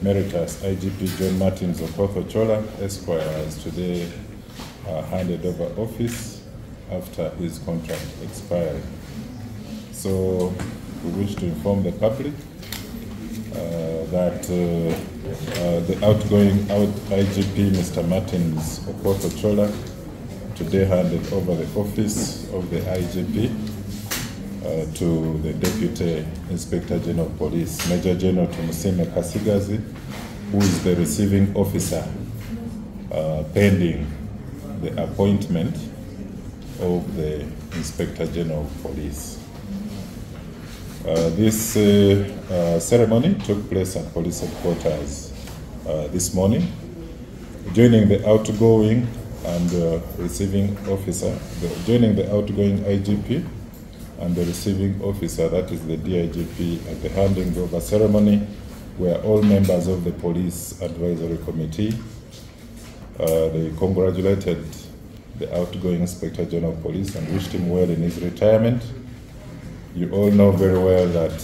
Emeritus IGP John Martin Okoth Ochola, Esquire, has today handed over office after his contract expired. So we wish to inform the public that the outgoing IGP Mr. Martin Okoth Ochola today handed over the office of the IGP to the Deputy Inspector General of Police, Major General Tumusiime Katsigazi, who is the receiving officer pending the appointment of the Inspector General of Police. This ceremony took place at police headquarters this morning. Joining the outgoing and receiving officer, that is the DIGP, at the handing over ceremony, where all members of the Police Advisory Committee, they congratulated the outgoing Inspector General of Police and wished him well in his retirement. You all know very well that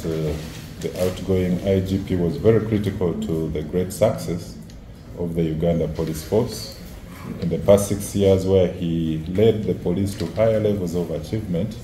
the outgoing IGP was very critical to the great success of the Uganda Police Force in the past 6 years, where he led the police to higher levels of achievement